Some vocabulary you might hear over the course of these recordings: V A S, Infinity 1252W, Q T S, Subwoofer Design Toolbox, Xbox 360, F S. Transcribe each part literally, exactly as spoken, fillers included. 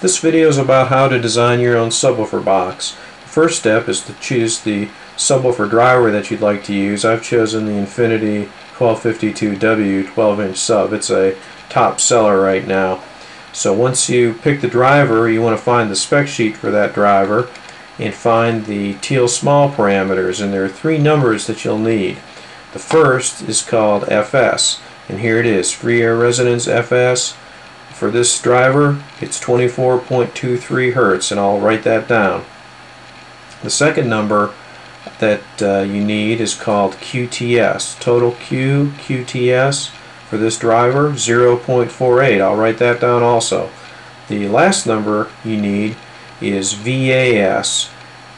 This video is about how to design your own subwoofer box. The first step is to choose the subwoofer driver that you'd like to use. I've chosen the Infinity twelve fifty-two W twelve inch sub. It's a top seller right now. So once you pick the driver, you want to find the spec sheet for that driver and find the teal small parameters, and there are three numbers that you'll need. The first is called F S, and here it is, free air resonance F S. For this driver it's twenty-four point two three hertz, and I'll write that down. The second number that uh, you need is called Q T S, total Q, Q T S for this driver zero point four eight, I'll write that down also. The last number you need is V A S,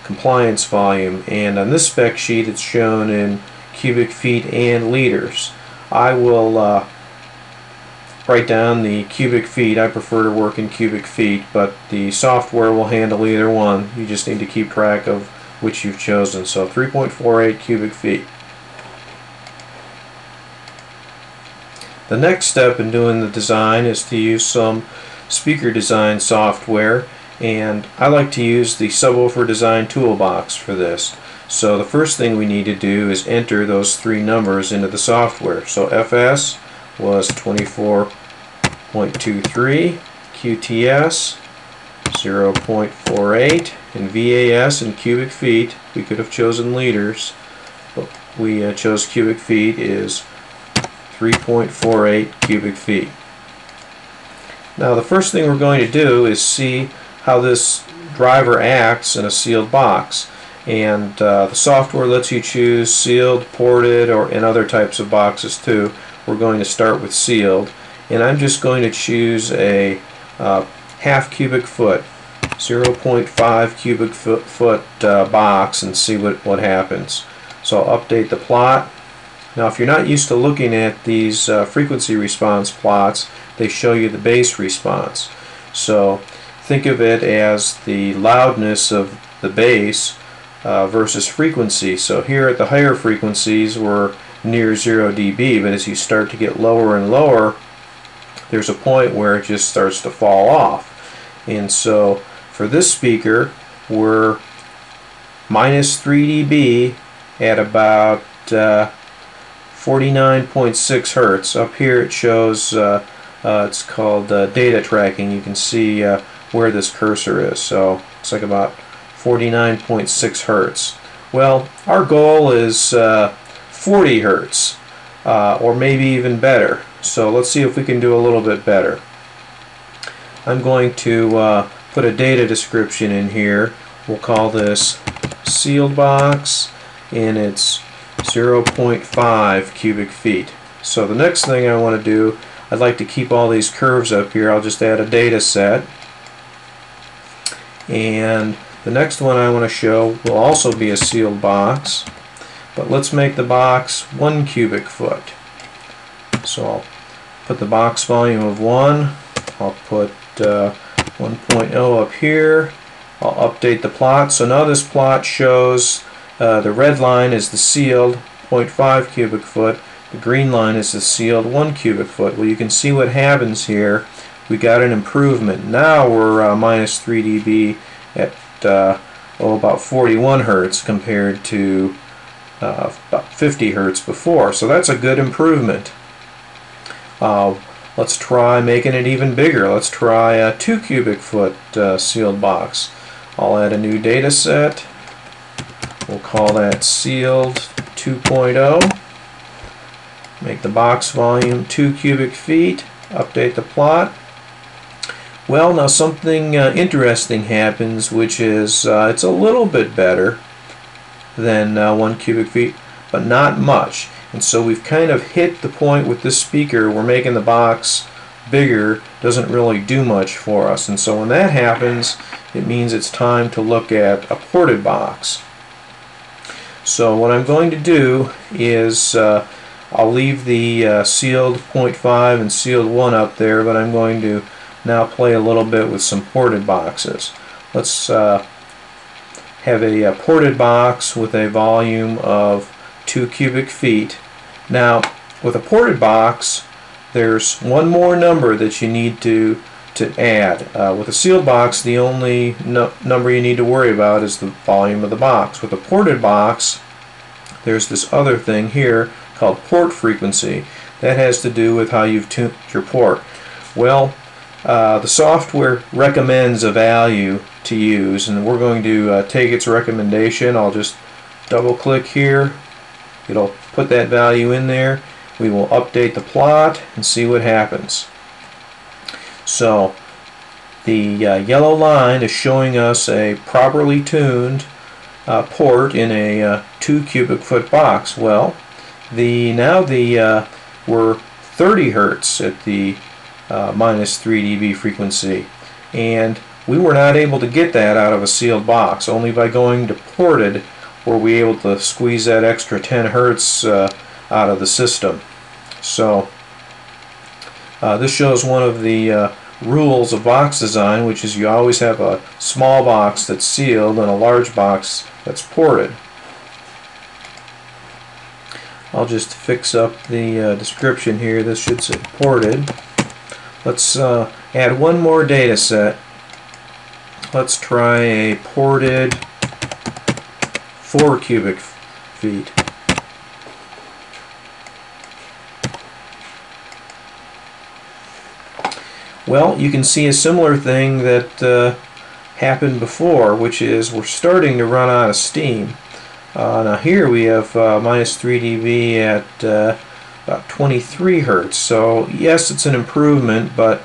compliance volume, and on this spec sheet it's shown in cubic feet and liters. I will uh, write down the cubic feet. I prefer to work in cubic feet, but the software will handle either one. You just need to keep track of which you've chosen. So three point four eight cubic feet. The next step in doing the design is to use some speaker design software, and I like to use the Subwoofer Design Toolbox for this. So the first thing we need to do is enter those three numbers into the software. So F S was twenty-four point two three, Q T S zero point four eight, and V A S in cubic feet. We could have chosen liters, but we uh, chose cubic feet, is three point four eight cubic feet. Now the first thing we're going to do is see how this driver acts in a sealed box, and uh, the software lets you choose sealed, ported, or in other types of boxes too. We're going to start with sealed, and I'm just going to choose a uh, half cubic foot, zero point five cubic foot, foot uh, box, and see what, what happens. So I'll update the plot. Now if you're not used to looking at these uh, frequency response plots, they show you the bass response. So think of it as the loudness of the bass uh, versus frequency. So here at the higher frequencies we're near zero D B, but as you start to get lower and lower, there's a point where it just starts to fall off. And so for this speaker, we're minus three D B at about uh, forty-nine point six hertz. Up here it shows, uh, uh, it's called uh, data tracking. You can see uh, where this cursor is. So it's like about forty-nine point six hertz. Well, our goal is uh, forty hertz, uh, or maybe even better. So let's see if we can do a little bit better. I'm going to uh, put a data description in here. We'll call this sealed box, and it's zero point five cubic feet. So the next thing I want to do, I'd like to keep all these curves up here. I'll just add a data set, and the next one I want to show will also be a sealed box. But let's make the box one cubic foot. So I'll put the box volume of one. I'll put uh, one point oh up here. I'll update the plot. So now this plot shows uh, the red line is the sealed zero point five cubic foot. The green line is the sealed one cubic foot. Well, you can see what happens here. We got an improvement. Now we're uh, minus three D B at uh, oh, about forty-one hertz compared to Uh, about fifty hertz before, so that's a good improvement. Uh, let's try making it even bigger. Let's try a two cubic foot uh, sealed box. I'll add a new data set. We'll call that sealed two point oh. Make the box volume two cubic feet. Update the plot. Well, now something uh, interesting happens, which is uh, it's a little bit better than uh, one cubic feet, but not much. And so we've kind of hit the point with this speaker. We're making the box bigger, doesn't really do much for us. And so when that happens, it means it's time to look at a ported box. So what I'm going to do is uh, I'll leave the uh, sealed zero point five and sealed one up there, but I'm going to now play a little bit with some ported boxes. Let's uh, have a, a ported box with a volume of two cubic feet. Now with a ported box, there's one more number that you need to to add. Uh, with a sealed box, the only no number you need to worry about is the volume of the box. With a ported box, there's this other thing here called port frequency. That has to do with how you've tuned your port. Well, uh, the software recommends a value to use, and we're going to uh, take its recommendation. I'll just double click here. It'll put that value in there. We will update the plot and see what happens. So the uh, yellow line is showing us a properly tuned uh, port in a uh, two cubic foot box. Well, the now the uh, we're thirty hertz at the uh, minus three D B frequency, and we were not able to get that out of a sealed box. Only by going to ported were we able to squeeze that extra ten hertz uh, out of the system. So uh, this shows one of the uh, rules of box design, which is you always have a small box that's sealed and a large box that's ported. I'll just fix up the uh, description here. This should say ported. Let's uh, add one more data set. Let's try a ported four cubic feet. Well, you can see a similar thing that uh, happened before, which is we're starting to run out of steam. Uh, now here we have uh, minus three D B at uh, about twenty-three hertz. So yes, it's an improvement, but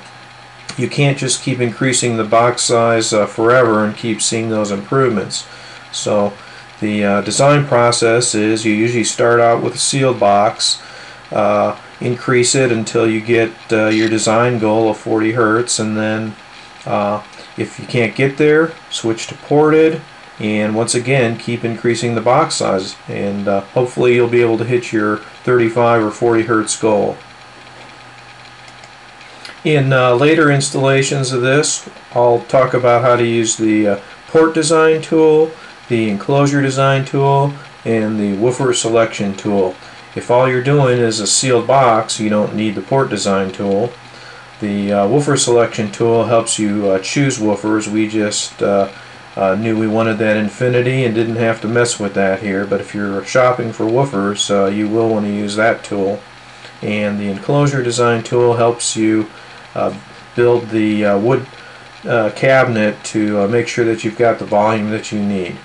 you can't just keep increasing the box size uh, forever and keep seeing those improvements. So the uh, design process is you usually start out with a sealed box, uh, increase it until you get uh, your design goal of forty hertz, and then uh, if you can't get there, switch to ported, and once again keep increasing the box size, and uh, hopefully you'll be able to hit your thirty-five or forty hertz goal. In uh, later installations of this, I'll talk about how to use the uh, port design tool, the enclosure design tool, and the woofer selection tool. If all you're doing is a sealed box, you don't need the port design tool. The uh, woofer selection tool helps you uh, choose woofers. We just uh, uh, knew we wanted that Infinity and didn't have to mess with that here, but if you're shopping for woofers, uh, you will want to use that tool. And the enclosure design tool helps you uh, build the uh, wood uh, cabinet to uh, make sure that you've got the volume that you need.